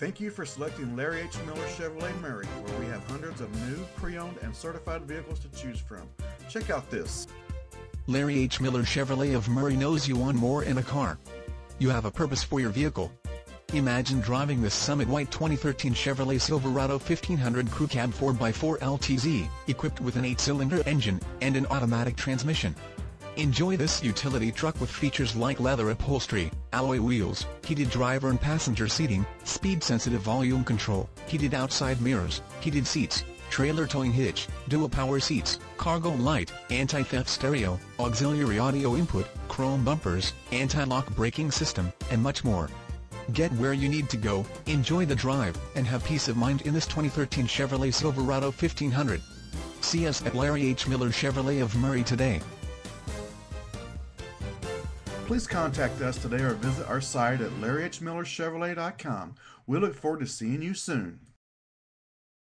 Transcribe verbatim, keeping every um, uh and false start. Thank you for selecting Larry H. Miller Chevrolet Murray, where we have hundreds of new, pre-owned, and certified vehicles to choose from. Check out this. Larry H. Miller Chevrolet of Murray knows you want more in a car. You have a purpose for your vehicle. Imagine driving this Summit White twenty thirteen Chevrolet Silverado fifteen hundred Crew Cab four by four L T Z, equipped with an eight-cylinder engine and an automatic transmission. Enjoy this utility truck with features like leather upholstery, alloy wheels, heated driver and passenger seating, speed-sensitive volume control, heated outside mirrors, heated seats, trailer towing hitch, dual power seats, cargo light, anti-theft stereo, auxiliary audio input, chrome bumpers, anti-lock braking system, and much more. Get where you need to go, enjoy the drive, and have peace of mind in this twenty thirteen Chevrolet Silverado fifteen hundred. See us at Larry H. Miller Chevrolet of Murray today. Please contact us today or visit our site at Larry H Miller Chevrolet dot com. We look forward to seeing you soon.